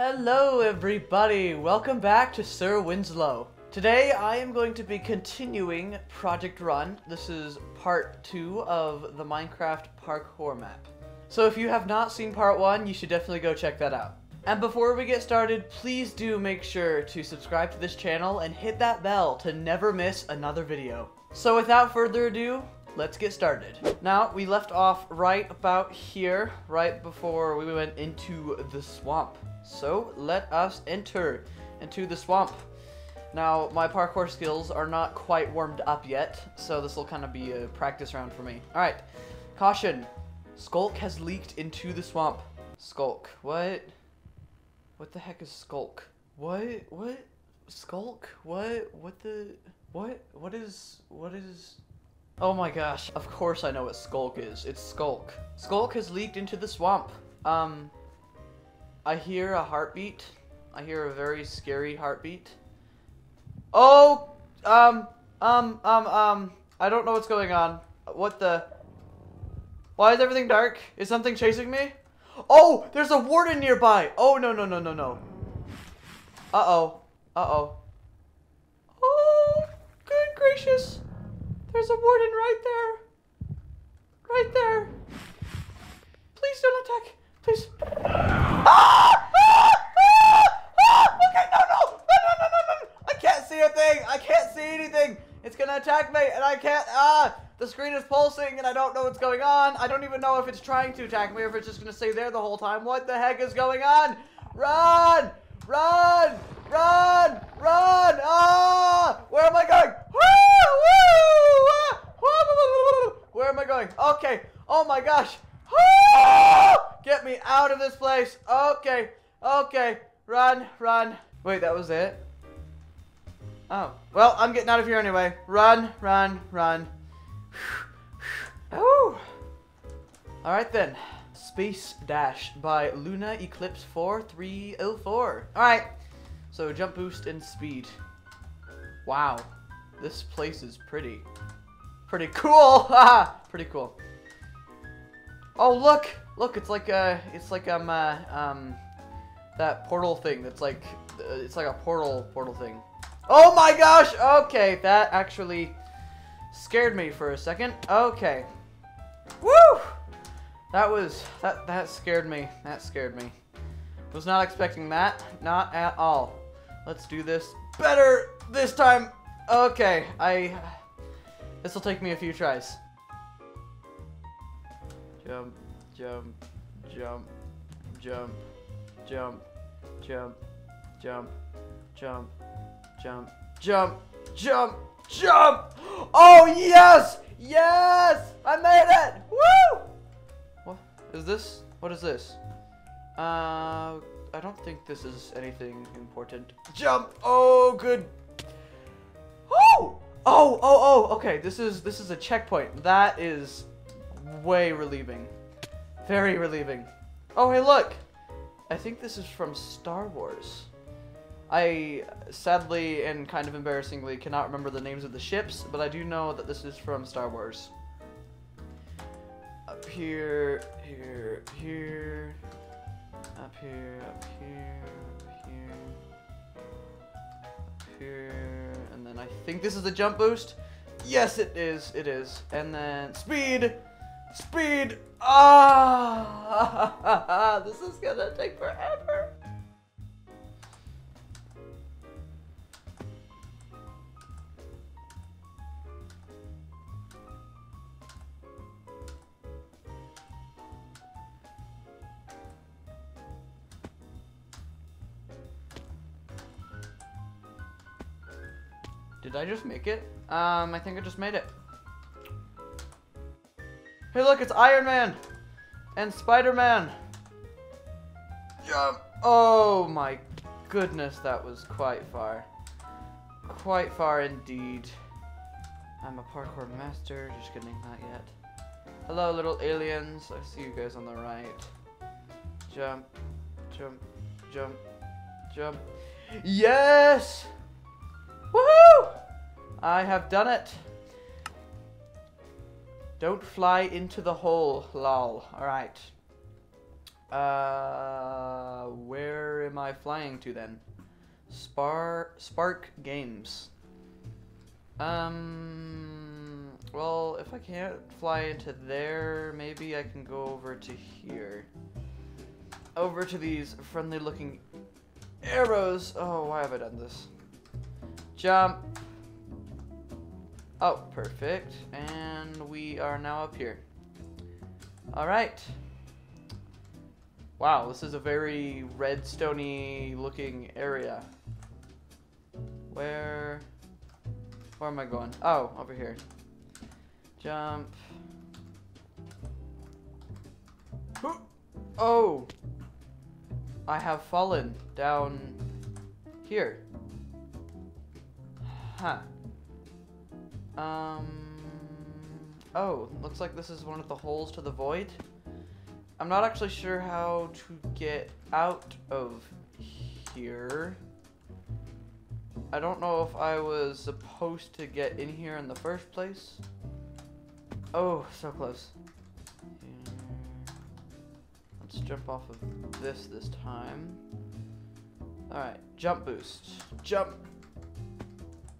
Hello everybody, welcome back to Sir Winslow. Today I am going to be continuing Project Run. This is part 2 of the Minecraft parkour map. So if you have not seen part 1, you should definitely go check that out. And before we get started, please do make sure to subscribe to this channel and hit that bell to never miss another video. So without further ado, let's get started. Now, we left off right about here, right before we went into the swamp. So let us enter into the swamp. Now, my parkour skills are not quite warmed up yet, so this will kind of be a practice round for me. All right, caution. Skulk has leaked into the swamp. Skulk, what? What the heck is Skulk? What? Skulk? What the? What is? Oh my gosh, of course I know what Skulk is. It's Skulk. Skulk has leaked into the swamp. I hear a heartbeat. I hear a very scary heartbeat. Oh! I don't know what's going on. What the? Why is everything dark? Is something chasing me? Oh! There's a warden nearby! Oh, no. Uh-oh. Uh-oh. Oh, good gracious. There's a warden right there. Right there. Please don't attack. Please. Ah! Ah! Ah! Ah! Okay, no. I can't see a thing. I can't see anything. It's gonna attack me and I can't. Ah! The screen is pulsing and I don't know what's going on. I don't even know if it's trying to attack me or if it's just gonna stay there the whole time. What the heck is going on? Run! Run! Run! Run! Ah! Where am I going? Where am I going? Okay. Oh my gosh. Get me out of this place. Okay. Okay. Run. Run. Wait, that was it? Oh. Well, I'm getting out of here anyway. Run. Run. Run. Oh. Alright then. Space Dash by Luna Eclipse 4304. Alright. So jump boost and speed. Wow. This place is pretty. Pretty cool! Haha! Pretty cool. Oh, look! Look, it's like that portal thing that's like, it's like a portal thing. Oh my gosh! Okay, that actually scared me for a second. Okay. Woo! That scared me. That scared me. Was not expecting that. Not at all. Let's do this better this time! Okay, this will take me a few tries. Jump, jump, jump, jump, jump, jump, jump, jump, jump, jump, jump, jump! Oh yes! Yes! I made it! Woo! What is this? What is this? I don't think this is anything important. Jump! Oh, good. Oh! Oh, okay, this is a checkpoint. That is way relieving. Very relieving. Oh, hey, look! I think this is from Star Wars. I, sadly and kind of embarrassingly, cannot remember the names of the ships, but I do know that this is from Star Wars. Up here, here, here, up here, up here, up here, up here. I think this is a jump boost. Yes, it is. It is. And then speed. Speed. Ah! This is gonna take forever. Did I just make it? I think I just made it. Hey look, it's Iron Man! And Spider-Man! Jump! Oh my goodness, that was quite far. Quite far indeed. I'm a parkour master, just kidding, not yet. Hello little aliens, I see you guys on the right. Jump, jump, jump, jump. Yes! Woohoo! I have done it. Don't fly into the hole, lol. Alright. Where am I flying to then? Spark Games. Well, if I can't fly into there, maybe I can go over to here. Over to these friendly looking arrows. Oh, why have I done this? Jump. Oh, perfect. And we are now up here. Alright. Wow, this is a very redstone-y looking area. Where am I going? Oh, over here. Jump. Oh! I have fallen down here. Huh. Oh, looks like this is one of the holes to the void. I'm not actually sure how to get out of here. I don't know if I was supposed to get in here in the first place. Oh, so close. Let's jump off of this time. Alright, jump boost. Jump!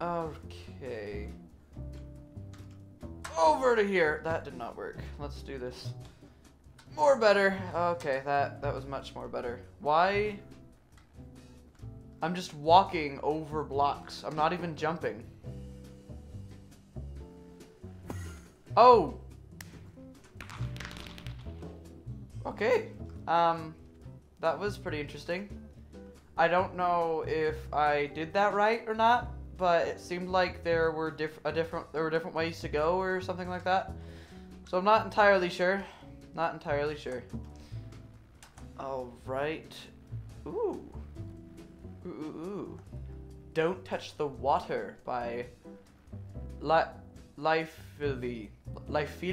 Okay. Over to here! That did not work. Let's do this. More better! Okay, that was much more better. Why? I'm just walking over blocks. I'm not even jumping. Oh! Okay. That was pretty interesting. I don't know if I did that right or not, but it seemed like there were different ways to go or something like that. So I'm not entirely sure. Not entirely sure. All right. Ooh. Ooh, ooh, ooh. Don't Touch the Water by Life-illy. Life-illy?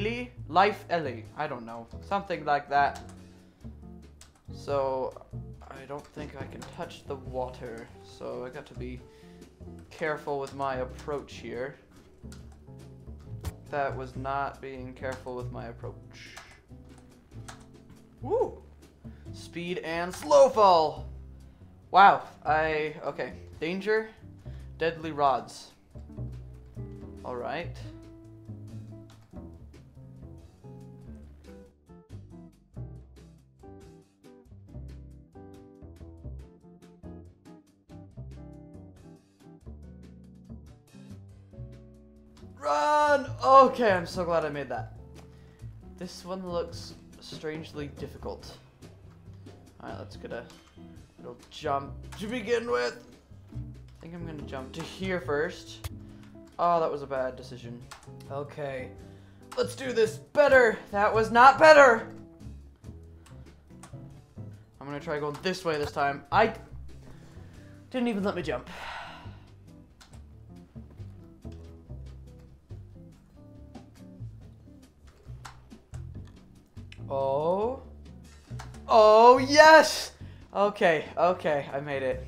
Life-illy. I don't know. Something like that. So, I don't think I can touch the water. So, I got to be careful with my approach here. That was not being careful with my approach. Woo! Speed and slow fall! Wow. Okay. Danger. Deadly rods. Alright. Run! Okay, I'm so glad I made that. This one looks strangely difficult. Alright, let's get a little jump to begin with. I think I'm gonna jump to here first. Oh, that was a bad decision. Okay. Let's do this better! That was not better! I'm gonna try going this way this time. I didn't even let me jump. Oh. Oh, yes! Okay, I made it.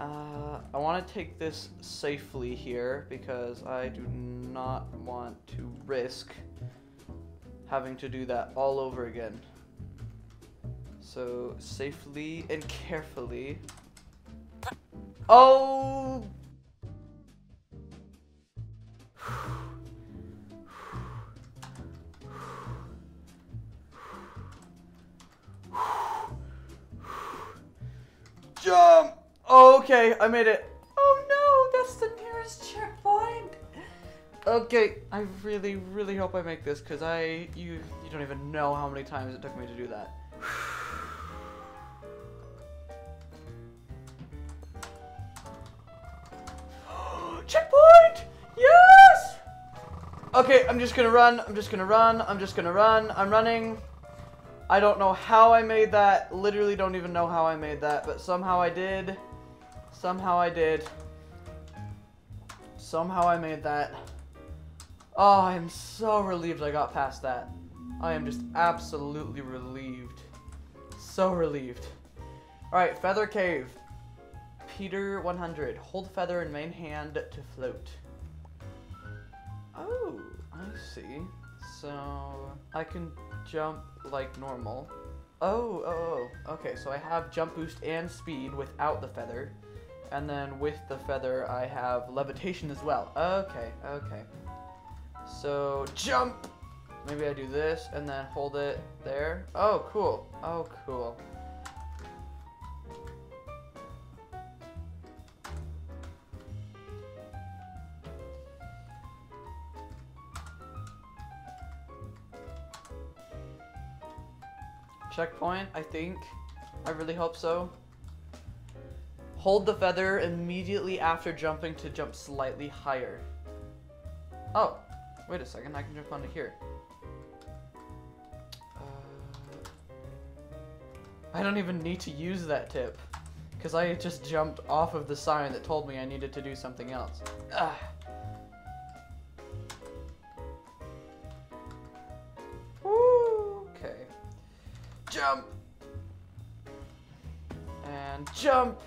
I want to take this safely here because I do not want to risk having to do that all over again. So, safely and carefully. Oh! Jump! Okay, I made it. Oh no, that's the nearest checkpoint. Okay, I really, really hope I make this because you don't even know how many times it took me to do that. Checkpoint! Yes! Okay, I'm just gonna run. I'm running. I don't know how I made that. Literally don't even know how I made that, but somehow I did. Somehow I made that. Oh, I'm so relieved I got past that. I am just absolutely relieved. So relieved. Alright, Feather Cave. Peter 100. Hold feather in main hand to float. Oh, I see. So, I can jump like normal. Oh. Okay, so I have jump boost and speed without the feather. And then with the feather, I have levitation as well. Okay. So, jump! Maybe I do this, and then hold it there. Oh, cool. Checkpoint, I think. I really hope so. Hold the feather immediately after jumping to jump slightly higher. Oh, wait a second, I can jump onto here. I don't even need to use that tip, because I just jumped off of the sign that told me I needed to do something else. Ugh. Jump! And jump!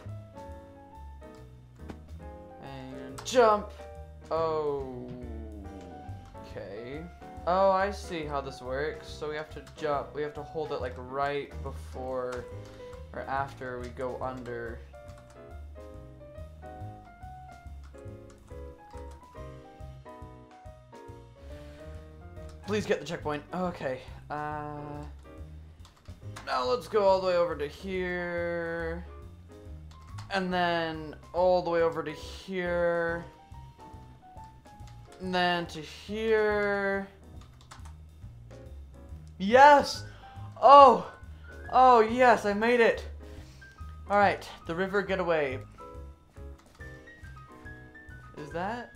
And jump! Okay. Oh, I see how this works. So we have to jump. We have to hold it like right before or after we go under. Please get the checkpoint. Okay. Now let's go all the way over to here, and then all the way over to here, and then to here. Yes! Oh yes, I made it. All right, the river getaway. Is that?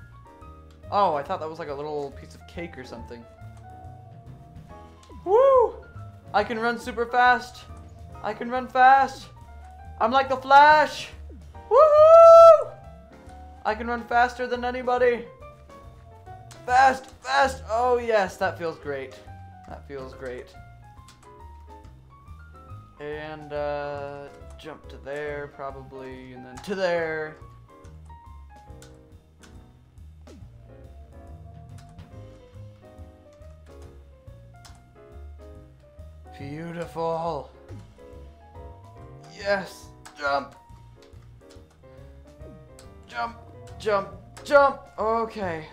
Oh, I thought that was like a little piece of cake or something. Woo! I can run super fast. I can run fast. I'm like the Flash. Woohoo! I can run faster than anybody. Fast. Oh yes, that feels great. And jump to there probably, and then to there. Beautiful. Yes. Jump. Okay.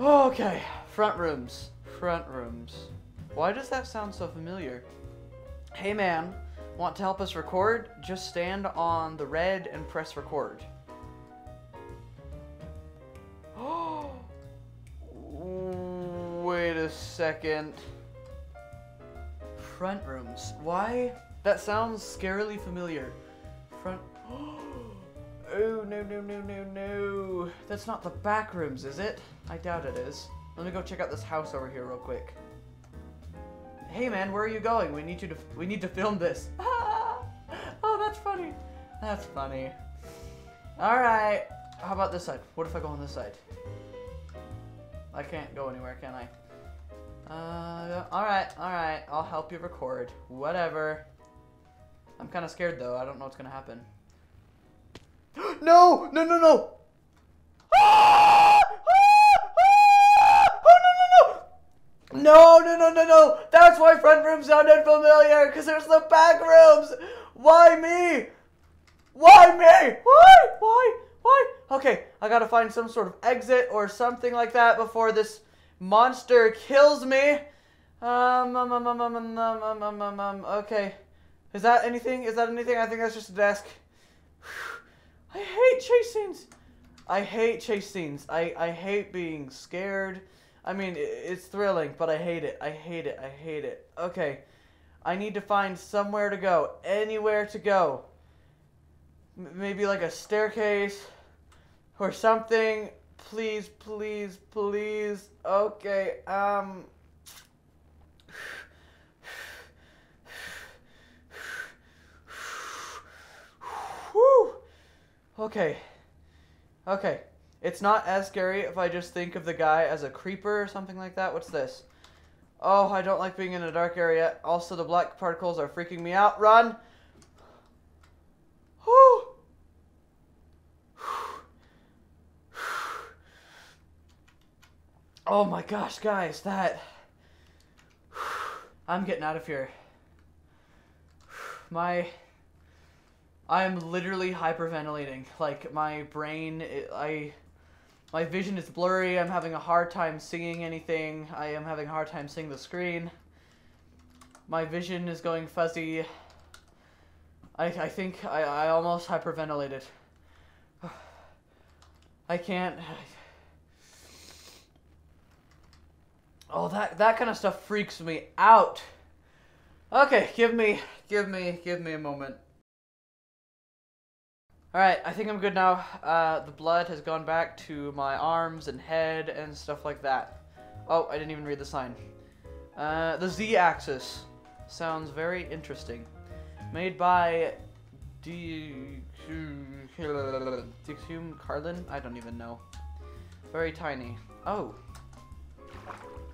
Okay. Front rooms. Why does that sound so familiar? Hey man, want to help us record? Just stand on the red and press record. Wait a second. Front rooms. Why? That sounds scarily familiar. Oh, no. That's not the back rooms, is it? I doubt it is. Let me go check out this house over here real quick. Hey man, where are you going? We need to film this. Oh, that's funny. All right. How about this side? What if I go on this side? I can't go anywhere, can I? Alright, I'll help you record. Whatever. I'm kind of scared, though. I don't know what's gonna happen. No! No! That's why front room sounded familiar, because there's the back rooms! Why me? Okay, I gotta find some sort of exit or something like that before this monster kills me. Okay. Is that anything? I think that's just a desk. I hate chase scenes. I hate being scared. I mean, it's thrilling, but I hate it. I hate it. Okay. I need to find somewhere to go. Anywhere to go. Maybe like a staircase or something. Please. Okay. Whew. Okay. It's not as scary if I just think of the guy as a creeper or something like that. What's this? Oh, I don't like being in a dark area. Also, the black particles are freaking me out. Run! Whew. Oh my gosh, guys, that I'm getting out of here. I'm literally hyperventilating. Like, my brain, my vision is blurry. I'm having a hard time seeing anything. I am having a hard time seeing the screen. My vision is going fuzzy. I think I almost hyperventilated. I can't. Oh, that kind of stuff freaks me out. Okay, give me a moment. Alright, I think I'm good now. The blood has gone back to my arms and head and stuff like that. Oh, I didn't even read the sign. The Z-axis. Sounds very interesting. Made by Duke Seam Carlin? I don't even know. Very tiny. Oh.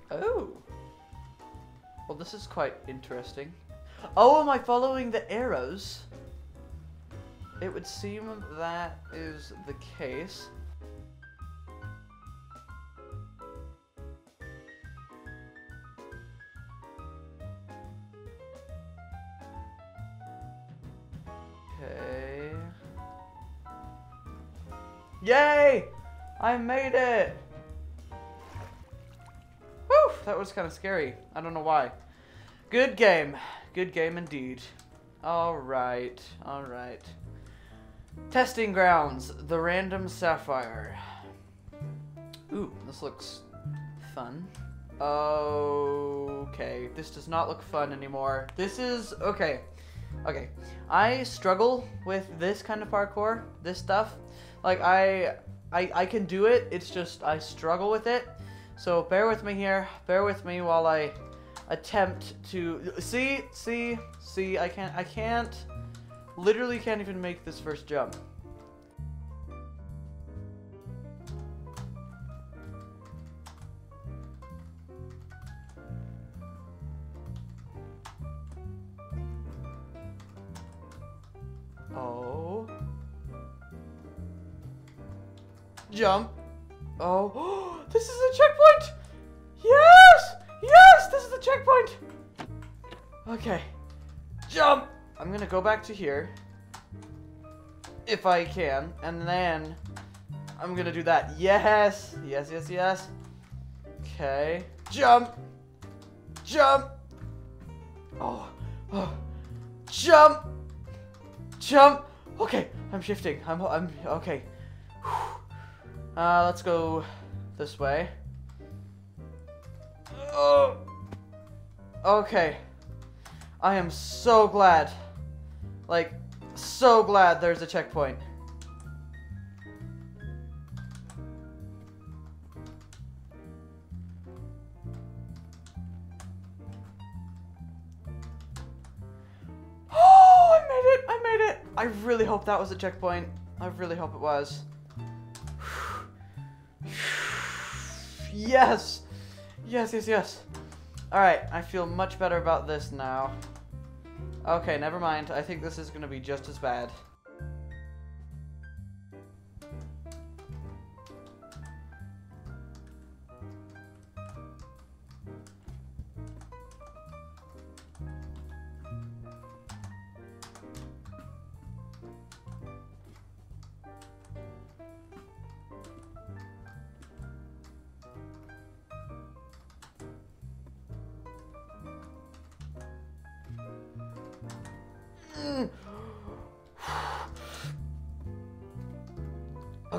Oh. Well, this is quite interesting. Oh, am I following the arrows? It would seem that is the case. Okay. Yay! I made it! Whew! That was kind of scary. I don't know why. Good game. Good game indeed. Alright. Alright. Testing grounds, the random sapphire. Ooh, this looks fun. Okay, this does not look fun anymore. This is, okay. Okay, I struggle with this kind of parkour, this stuff. Like, I can do it, it's just I struggle with it. So bear with me here, bear with me while I attempt to, see, I can't. Literally can't even make this first jump. Oh. Jump. Oh. This is a checkpoint! Yes! Yes! This is the checkpoint! Okay. Jump! I'm gonna go back to here, if I can, and then I'm gonna do that. Yes! Yes, yes, yes. Okay. Jump! Jump! Oh. Oh. Jump! Jump! Okay, I'm shifting. I'm okay. Let's go this way. Oh! Okay. I am so glad. Like, so glad there's a checkpoint. Oh, I made it! I made it! I really hope that was a checkpoint. I really hope it was. Yes! Yes, yes, yes. Alright, I feel much better about this now. Okay, never mind. I think this is going to be just as bad.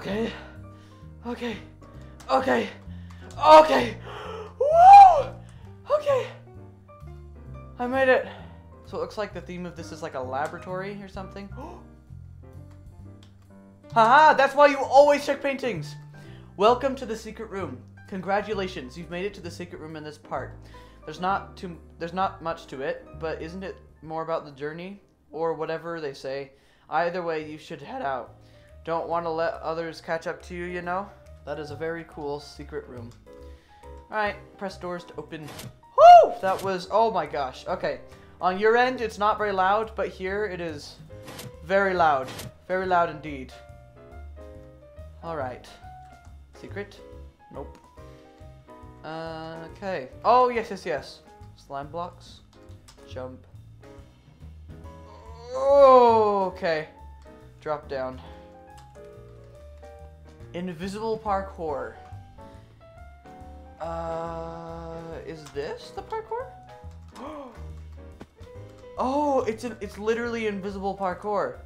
Okay. Okay. Okay. Okay. Woo! Okay. I made it. So it looks like the theme of this is like a laboratory or something. Haha, that's why you always check paintings. Welcome to the secret room. Congratulations, you've made it to the secret room in this part. There's not much to it, but isn't it more about the journey or whatever they say? Either way, you should head out. Don't want to let others catch up to you, you know? That is a very cool secret room. Alright, press doors to open. Woo! That was, oh my gosh. Okay, on your end it's not very loud, but here it is very loud. Very loud indeed. Alright. Secret? Nope. Okay. Oh, yes, yes, yes. Slime blocks. Jump. Oh, okay. Drop down. Invisible parkour. Is this the parkour? Oh, it's literally invisible parkour.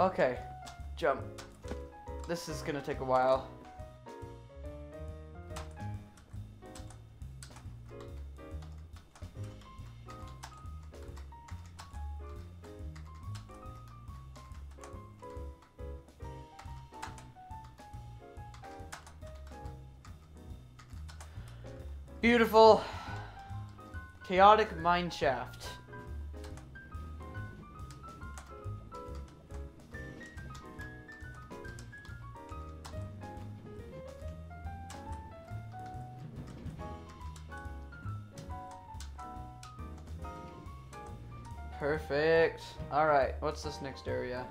Okay, jump. This is gonna take a while. Beautiful. Chaotic mineshaft. Perfect. Alright, what's this next area?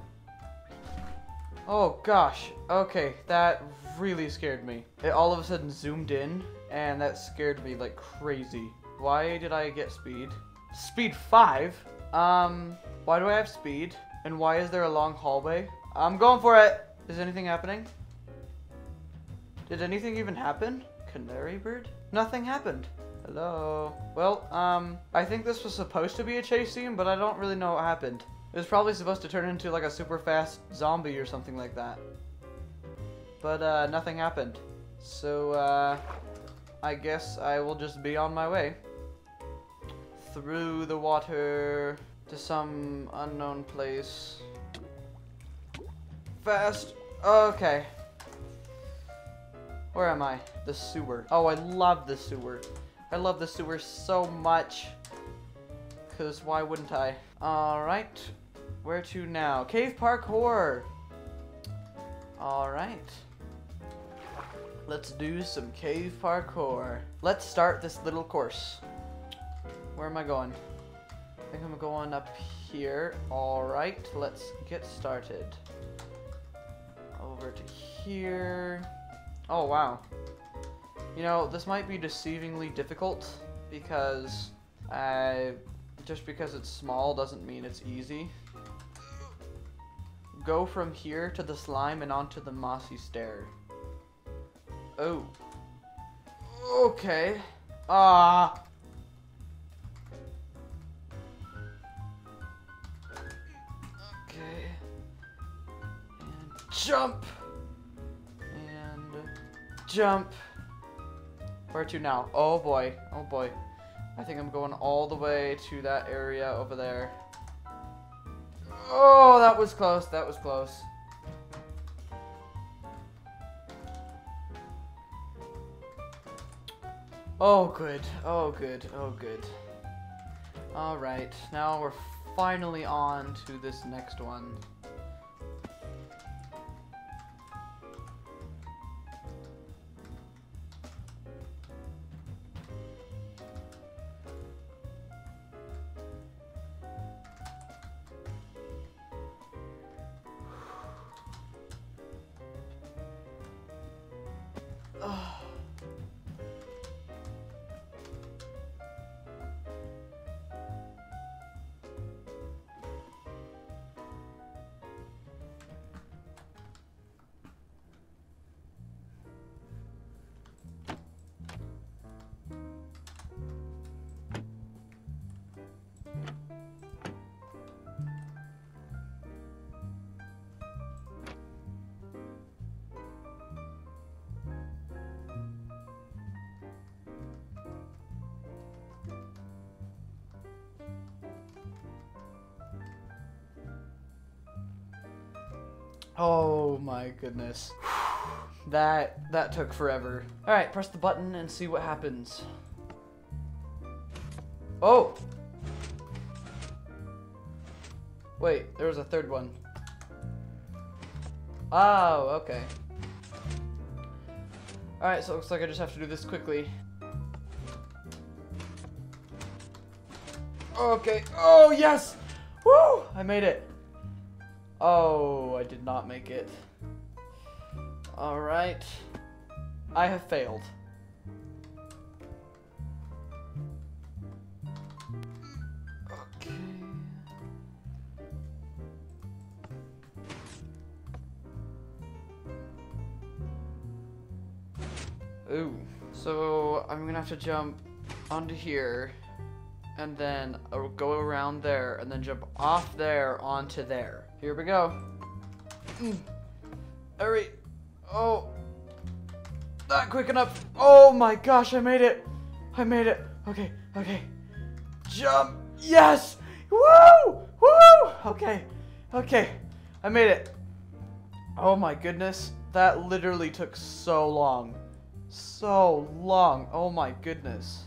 Oh gosh, okay, that really scared me. It all of a sudden zoomed in, and that scared me like crazy. Why did I get speed? Speed 5? Why do I have speed? And why is there a long hallway? I'm going for it! Is anything happening? Did anything even happen? Canary bird? Nothing happened. Hello? Well, I think this was supposed to be a chase scene, but I don't really know what happened. It was probably supposed to turn into like a super fast zombie or something like that. But, nothing happened. So, I guess I will just be on my way. Through the water to some unknown place. Fast. Okay. Where am I? The sewer. Oh, I love the sewer. I love the sewer so much. Because why wouldn't I? Alright. Where to now? Cave parkour. Alright. Let's do some cave parkour. Let's start this little course. Where am I going? I think I'm going up here. Alright, let's get started. Over to here. Oh, wow. You know, this might be deceivingly difficult because just because it's small doesn't mean it's easy. Go from here to the slime and onto the mossy stair. Oh. Okay. Ah. Okay. And jump. And jump. Where to now? Oh boy. Oh boy. I think I'm going all the way to that area over there. Oh, that was close. That was close. Oh good, oh good, oh good. Alright, now we're finally on to this next one. Oh my goodness. That took forever. Alright, press the button and see what happens. Oh! Wait, there was a third one. Oh, okay. Alright, so it looks like I just have to do this quickly. Okay. Oh, yes! Woo! I made it. Oh, I did not make it. Alright. I have failed. Ooh. So I'm gonna have to jump onto here, and then I'll go around there, and then jump off there onto there. Here we go. Hurry. Oh. Not quick enough. Oh my gosh, I made it. I made it. Okay, okay. Jump. Yes. Woo! Woo! Okay. Okay. I made it. Oh my goodness. That literally took so long. So long. Oh my goodness.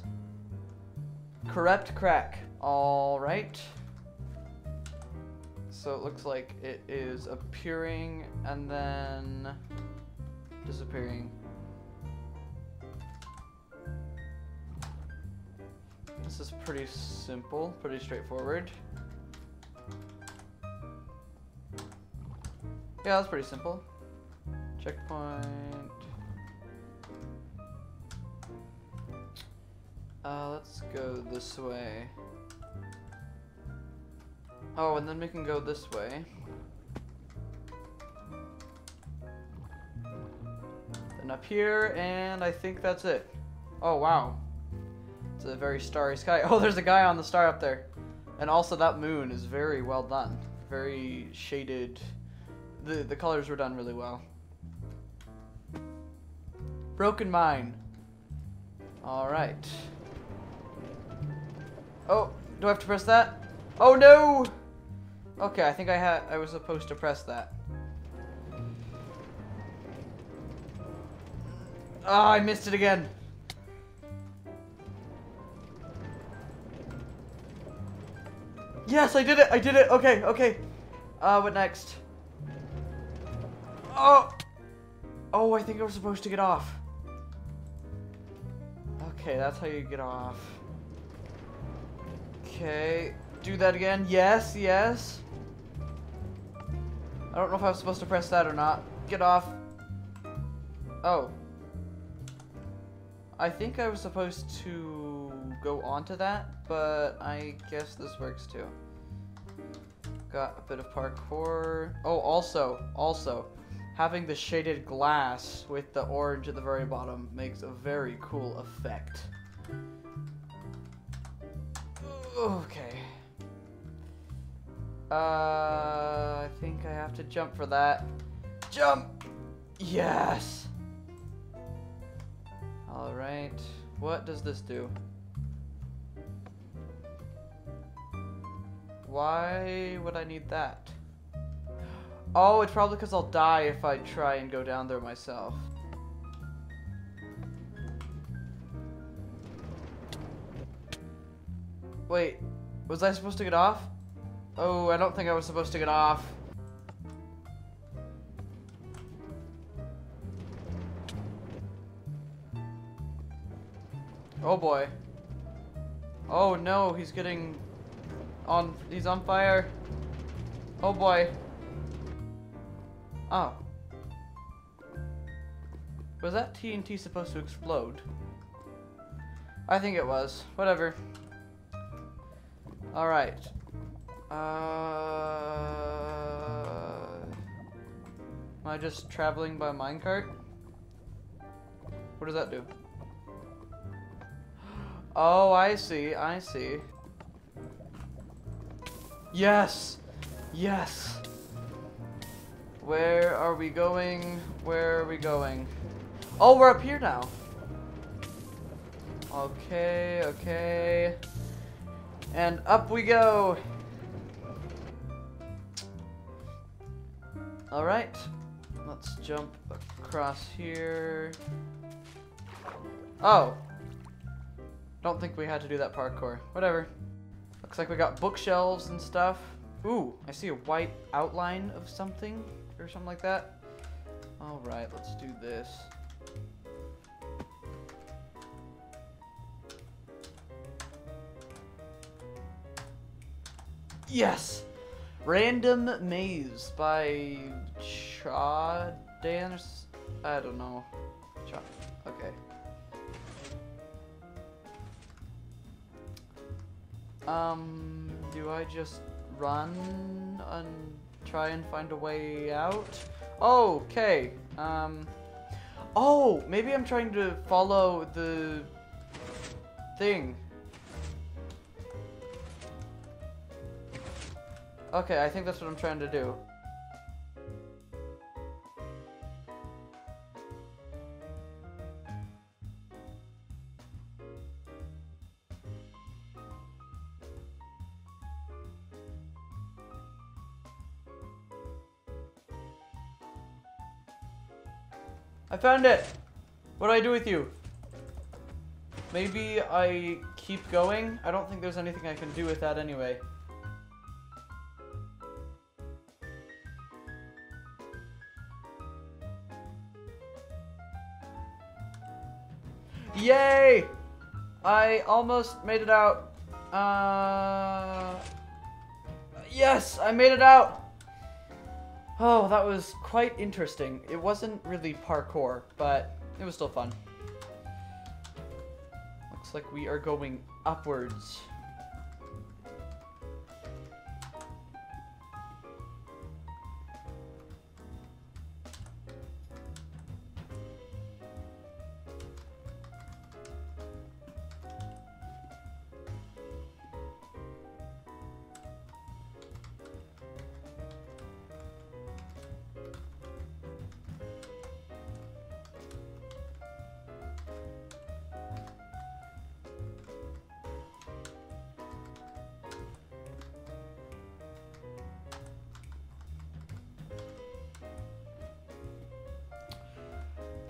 Corrupt crack. Alright. So it looks like it is appearing and then disappearing. This is pretty simple, pretty straightforward. Yeah, that's pretty simple. Checkpoint. Let's go this way. Oh, and then we can go this way. Then up here, and I think that's it. Oh, wow. It's a very starry sky. Oh, there's a guy on the star up there. And also that moon is very well done. Very shaded. The colors were done really well. Broken mine. Alright. Oh, do I have to press that? Oh no! Okay, I think I was supposed to press that. Ah, I missed it again. Yes, I did it! I did it! Okay, okay. What next? Oh! Oh, I think I was supposed to get off. Okay, that's how you get off. Okay. Do that again. Yes, yes. I don't know if I was supposed to press that or not. Get off. Oh. I think I was supposed to go onto that, but I guess this works too. Got a bit of parkour. Oh, also, having the shaded glass with the orange at the very bottom makes a very cool effect. Okay. I think I have to jump for that. Jump! Yes! Alright. What does this do? Why would I need that? Oh, it's probably because I'll die if I try and go down there myself. Wait, was I supposed to get off? Oh, I don't think I was supposed to get off. Oh boy. Oh no, he's getting on, he's on fire. Oh boy. Oh. Was that TNT supposed to explode? I think it was. Whatever. Alright. Am I just traveling by minecart? What does that do? Oh, I see. I see. Yes! Yes! Where are we going? Where are we going? Oh, we're up here now. Okay, okay. And up we go. All right. Let's jump across here. Oh. Don't think we had to do that parkour. Whatever. Looks like we got bookshelves and stuff. Ooh, I see a white outline of something. Or something like that. Alright, let's do this. Yes! Random Maze by ChaDance? I don't know. Okay. Do I just run and try and find a way out? Okay. Oh, maybe I'm trying to follow the thing. Okay, I think that's what I'm trying to do. I found it! What do I do with you? Maybe I keep going? I don't think there's anything I can do with that anyway. Yay! I almost made it out. Yes! I made it out! Oh, that was quite interesting. It wasn't really parkour, but it was still fun. Looks like we are going upwards.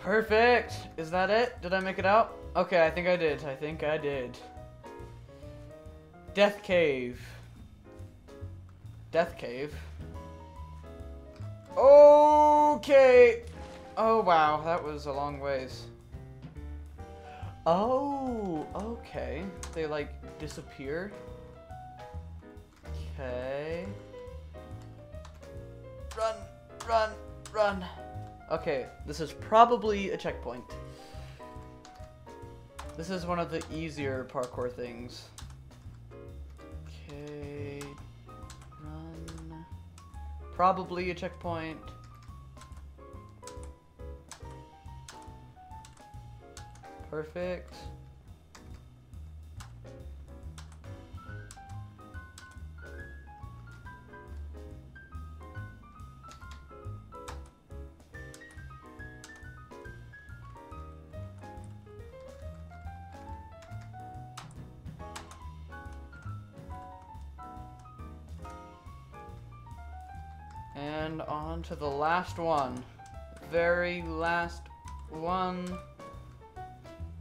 Perfect! Is that it? Did I make it out? Okay, I think I did. I think I did. Death Cave. Death Cave? Okay! Oh wow, that was a long ways. Oh, okay. They like disappear. Okay. Run, run, run. Okay, this is probably a checkpoint. This is one of the easier parkour things. Okay, run. Probably a checkpoint. Perfect. And on to the last one. Very last one.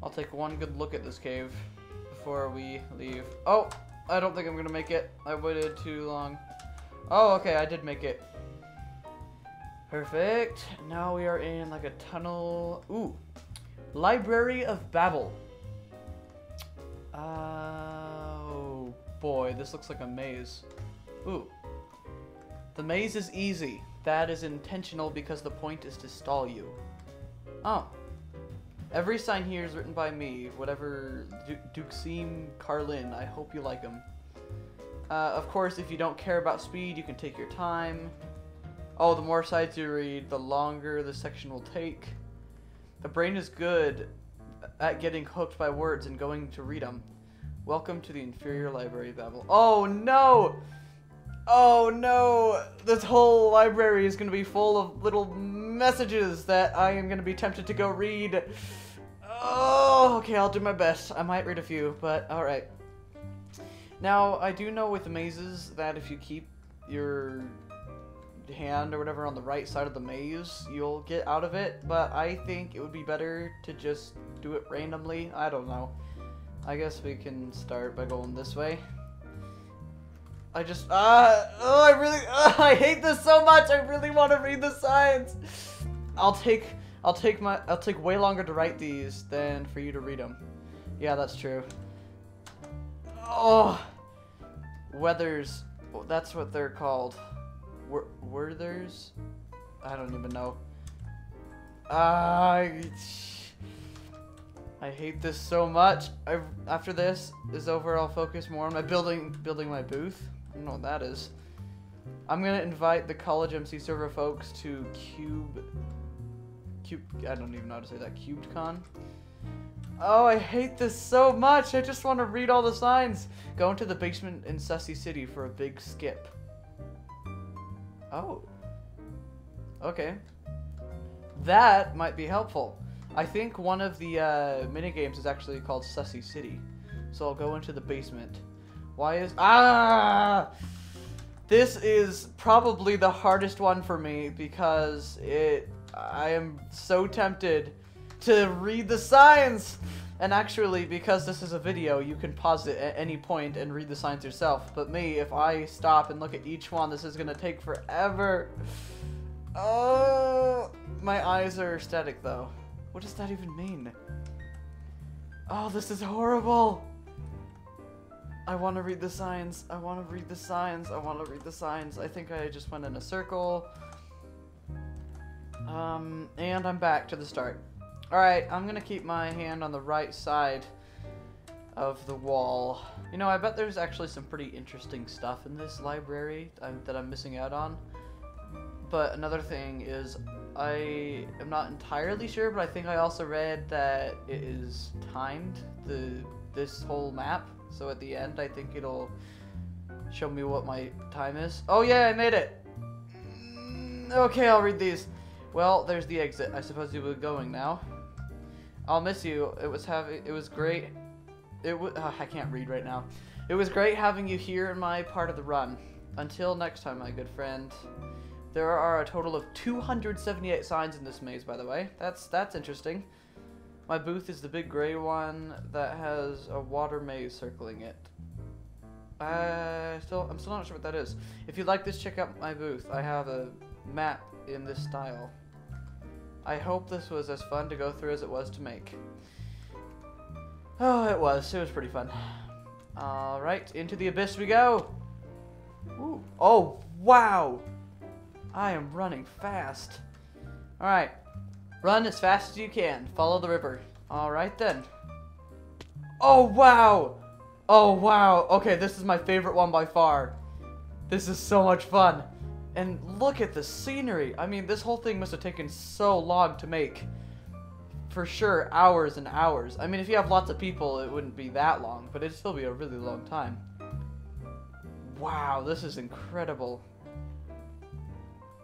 I'll take one good look at this cave before we leave. Oh, I don't think I'm gonna make it. I waited too long. Oh, okay, I did make it. Perfect. Now we are in like a tunnel. Ooh, Library of Babel. Oh boy, this looks like a maze. Ooh. The maze is easy. That is intentional because the point is to stall you. Oh. Every sign here is written by me. Whatever, Duke Seam Carlin. I hope you like him. Of course, if you don't care about speed, you can take your time. Oh, the more sides you read, the longer the section will take. The brain is good at getting hooked by words and going to read them. Welcome to the inferior library of Babel. Oh, no! Oh no, this whole library is going to be full of little messages that I am going to be tempted to go read. Oh, okay, I'll do my best. I might read a few, but alright. Now, I do know with the mazes that if you keep your hand or whatever on the right side of the maze, you'll get out of it, but I think it would be better to just do it randomly. I don't know. I guess we can start by going this way. I just, I hate this so much. I really want to read the signs. I'll take way longer to write these than for you to read them. Yeah, that's true. Oh, weathers. That's what they're called. Werthers? I don't even know. I hate this so much. After this is over, I'll focus more on my building my booth. I don't know what that is. I'm gonna invite the college MC server folks to I don't even know how to say that. CubedCon. Oh, I hate this so much. I just want to read all the signs. Go into the basement in Sussy City for a big skip. Oh. Okay. That might be helpful. I think one of the minigames is actually called Sussy City. So I'll go into the basement. Why is... Ah! This is probably the hardest one for me because I am so tempted to read the signs. And actually, because this is a video, you can pause it at any point and read the signs yourself. But me, if I stop and look at each one, this is going to take forever. Oh, my eyes are static though. What does that even mean? Oh, this is horrible. I want to read the signs. I want to read the signs. I want to read the signs. I think I just went in a circle. And I'm back to the start. Alright, I'm going to keep my hand on the right side of the wall. You know, I bet there's actually some pretty interesting stuff in this library that I'm missing out on. But another thing is, I am not entirely sure, but I think I also read that it is timed, this whole map. So at the end, I think it'll show me what my time is. Oh yeah, I made it! Okay, I'll read these. Well, there's the exit. I suppose you were going now. I'll miss you. It was great. I can't read right now. It was great having you here in my part of the run. Until next time, my good friend. There are a total of 278 signs in this maze, by the way. That's interesting. My booth is the big gray one that has a water maze circling it. I'm still not sure what that is. If you like this, check out my booth. I have a map in this style. I hope this was as fun to go through as it was to make. Oh, it was. It was pretty fun. Alright, into the abyss we go! Ooh. Oh, wow! I am running fast. Alright. Run as fast as you can. Follow the river. Alright then. Oh, wow! Oh, wow. Okay, this is my favorite one by far. This is so much fun. And look at the scenery. I mean, this whole thing must have taken so long to make. For sure, hours and hours. I mean, if you have lots of people, it wouldn't be that long, but it'd still be a really long time. Wow, this is incredible.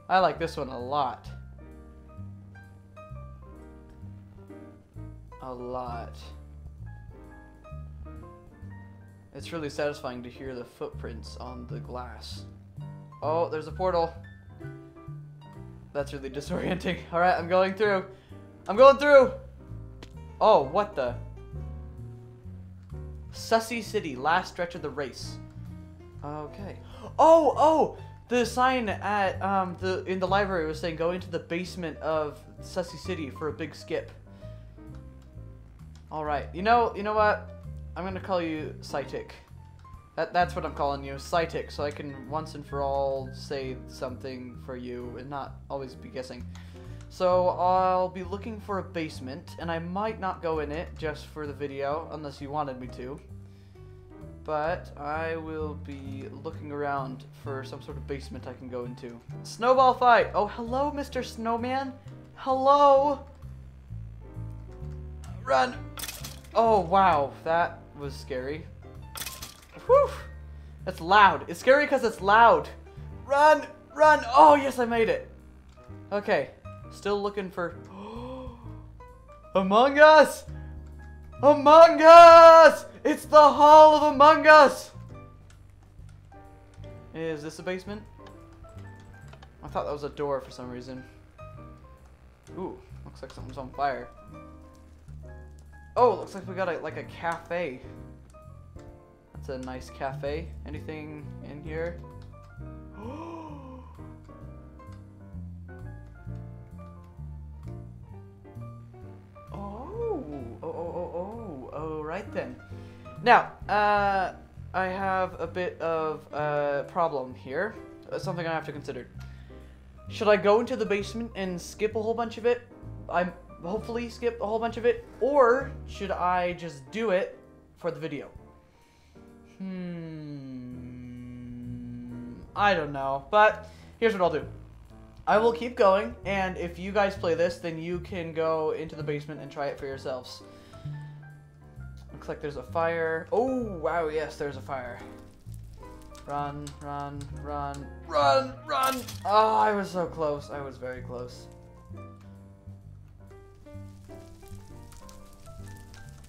I like this one a lot. A lot. It's really satisfying to hear the footprints on the glass. Oh, there's a portal. That's really disorienting. Alright, I'm going through. I'm going through! Oh, what the? Sussy City, last stretch of the race. Okay. Oh, oh! The sign at in the library was saying go into the basement of Sussy City for a big skip. Alright, you know what? I'm gonna call you Scytic. That's what I'm calling you, Scytic, so I can once and for all say something for you and not always be guessing. So I'll be looking for a basement, and I might not go in it just for the video, unless you wanted me to. But I will be looking around for some sort of basement I can go into. Snowball fight! Oh, hello, Mr. Snowman! Hello! Run! Oh, wow. That was scary. Whew! That's loud. It's scary because it's loud. Run! Run! Oh, yes, I made it. Okay. Still looking for... Among Us! Among Us! It's the Hall of Among Us! Is this a basement? I thought that was a door for some reason. Ooh, looks like something's on fire. Oh, looks like we got a cafe. That's a nice cafe. Anything in here? Oh, right then. Now, I have a bit of a problem here. Something I have to consider. Should I go into the basement and skip a whole bunch of it? Hopefully skip a whole bunch of it, or should I just do it for the video? I don't know, but here's what I'll do. I will keep going, and if you guys play this, then you can go into the basement and try it for yourselves. Looks like there's a fire. Oh, wow, yes, there's a fire. Run, run, run, run, run! Oh, I was so close. I was very close.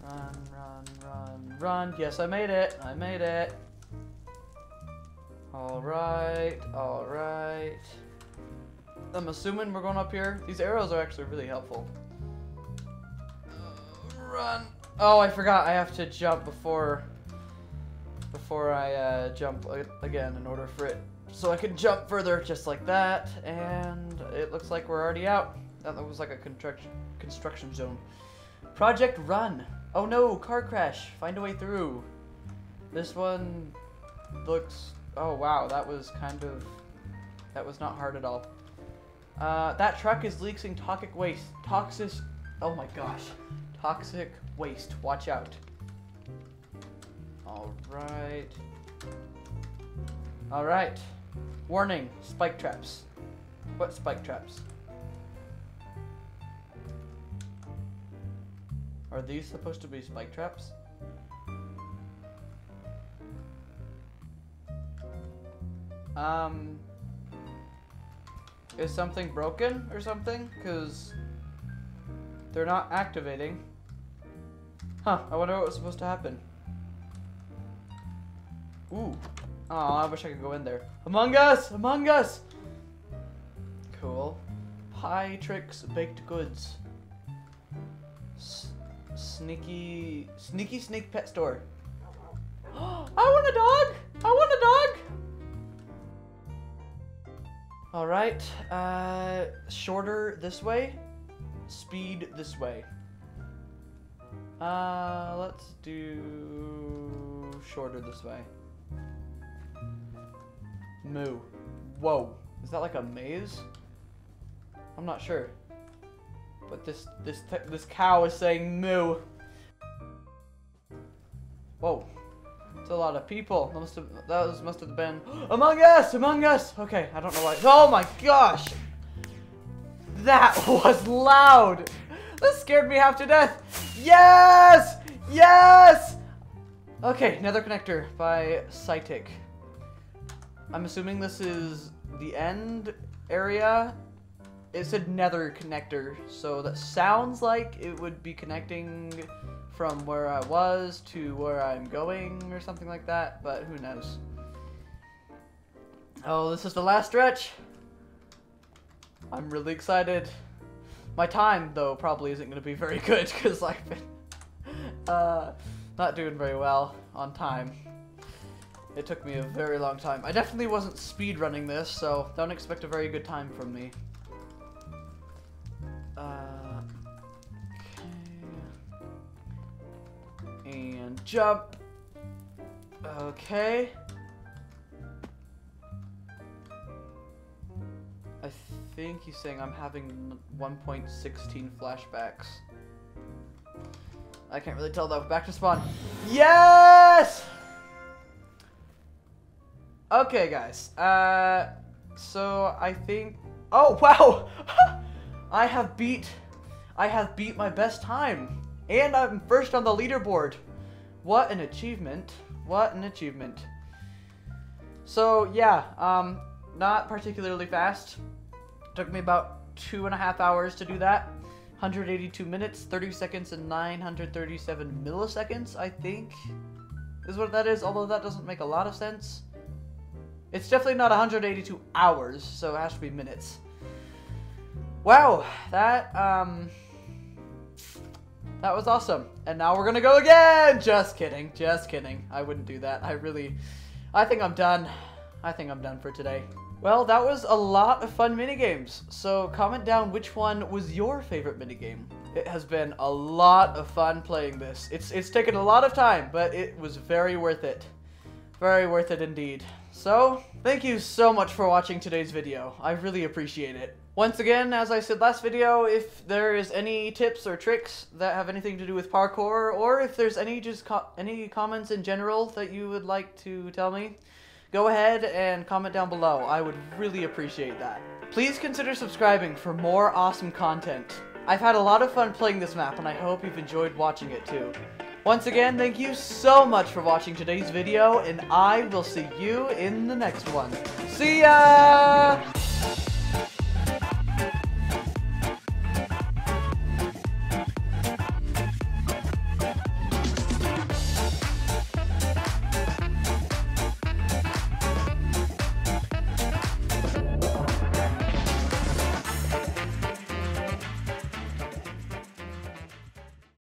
Run, run, run, run. Yes, I made it. I made it. All right, all right. I'm assuming we're going up here. These arrows are actually really helpful. Run. Oh, I forgot I have to jump before I jump again in order for it. So I can jump further just like that, and it looks like we're already out. That was like a construction zone. Project Run. Oh no, car crash. Find a way through. This one looks... Oh wow, that was kind of... That was not hard at all. That truck is leaking toxic waste. Oh my gosh. Toxic waste. Watch out. Alright. Alright. Warning. Spike traps. What spike traps? Are these supposed to be spike traps? Is something broken or something? Because they're not activating. Huh, I wonder what was supposed to happen. Ooh. Oh, I wish I could go in there. Among Us! Among Us! Cool. Pie tricks, baked goods. Sneaky snake pet store. I want a dog! I want a dog! Alright, shorter this way, speed this way. Let's do shorter this way. Moo. Whoa. Is that like a maze? I'm not sure. But this cow is saying moo. Whoa. It's a lot of people. That must have been Among Us! Among Us! Okay, I don't know why. Oh my gosh! That was loud! That scared me half to death! Yes! Yes! Okay, Nether Connector by Scytic. I'm assuming this is the end area. It said Nether Connector, so that sounds like it would be connecting from where I was to where I'm going or something like that, but who knows. Oh, this is the last stretch. I'm really excited. My time, though, probably isn't going to be very good because I've been not doing very well on time. It took me a very long time. I definitely wasn't speedrunning this, so don't expect a very good time from me. And jump. Okay. I think he's saying I'm having 1.16 flashbacks. I can't really tell though. Back to spawn. Yes! Okay, guys. So I think... Oh, wow! I have beat my best time. And I'm first on the leaderboard. What an achievement. What an achievement. So, yeah, not particularly fast. Took me about 2.5 hours to do that. 182 minutes, 30 seconds, and 937 milliseconds, I think, is what that is. Although that doesn't make a lot of sense. It's definitely not 182 hours, so it has to be minutes. Wow, that was awesome. And now we're gonna go again! Just kidding. Just kidding. I wouldn't do that. I think I'm done. I think I'm done for today. Well, that was a lot of fun minigames. So comment down which one was your favorite minigame. It has been a lot of fun playing this. It's taken a lot of time, but it was very worth it. Very worth it indeed. So, thank you so much for watching today's video. I really appreciate it. Once again, as I said last video, if there is any tips or tricks that have anything to do with parkour, or if there's any any comments in general that you would like to tell me, go ahead and comment down below. I would really appreciate that. Please consider subscribing for more awesome content. I've had a lot of fun playing this map, and I hope you've enjoyed watching it too. Once again, thank you so much for watching today's video, and I will see you in the next one. See ya!